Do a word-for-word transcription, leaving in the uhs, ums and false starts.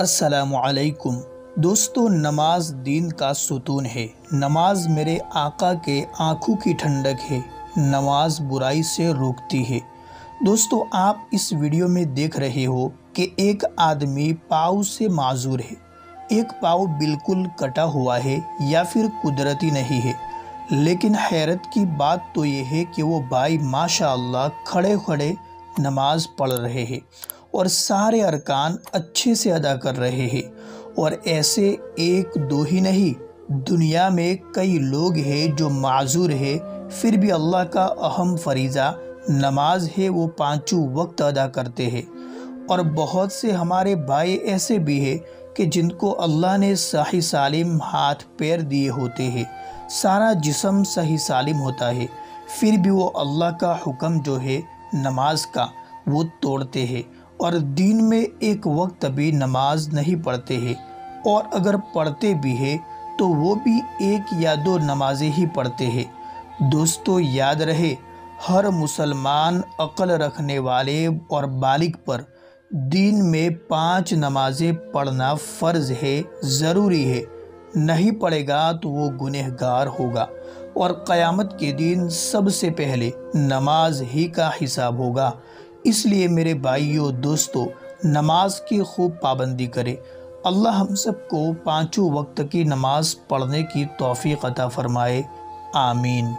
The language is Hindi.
अस्सलामु अलैकुम। दोस्तों, नमाज दीन का सुतून है। नमाज मेरे आका के आँखों की ठंडक है। नमाज बुराई से रोकती है। दोस्तों, आप इस वीडियो में देख रहे हो कि एक आदमी पाँव से माजूर है। एक पाँव बिल्कुल कटा हुआ है या फिर कुदरती नहीं है, लेकिन हैरत की बात तो ये है कि वो भाई माशाअल्लाह खड़े खड़े नमाज पढ़ रहे हैं और सारे अरकान अच्छे से अदा कर रहे हैं। और ऐसे एक दो ही नहीं, दुनिया में कई लोग हैं जो माजूर है, फिर भी अल्लाह का अहम फरीज़ा नमाज है वो पाँचों वक्त अदा करते हैं। और बहुत से हमारे भाई ऐसे भी हैं कि जिनको अल्लाह ने सही सालिम हाथ पैर दिए होते हैं, सारा जिस्म सही सालिम होता है, फिर भी वो अल्लाह का हुक्म जो है नमाज का वो तोड़ते हैं और दिन में एक वक्त भी नमाज नहीं पढ़ते हैं। और अगर पढ़ते भी है तो वो भी एक या दो नमाजें ही पढ़ते हैं। दोस्तों, याद रहे, हर मुसलमान अक्ल रखने वाले और बालिग पर दिन में पाँच नमाजें पढ़ना फ़र्ज है, ज़रूरी है। नहीं पढ़ेगा तो वो गुनहगार होगा और क़यामत के दिन सबसे पहले नमाज ही का हिसाब होगा। इसलिए मेरे भाइयों दोस्तों, नमाज की खूब पाबंदी करें। अल्लाह हम सबको पाँचों वक्त की नमाज पढ़ने की तौफीक अता फरमाए। आमीन।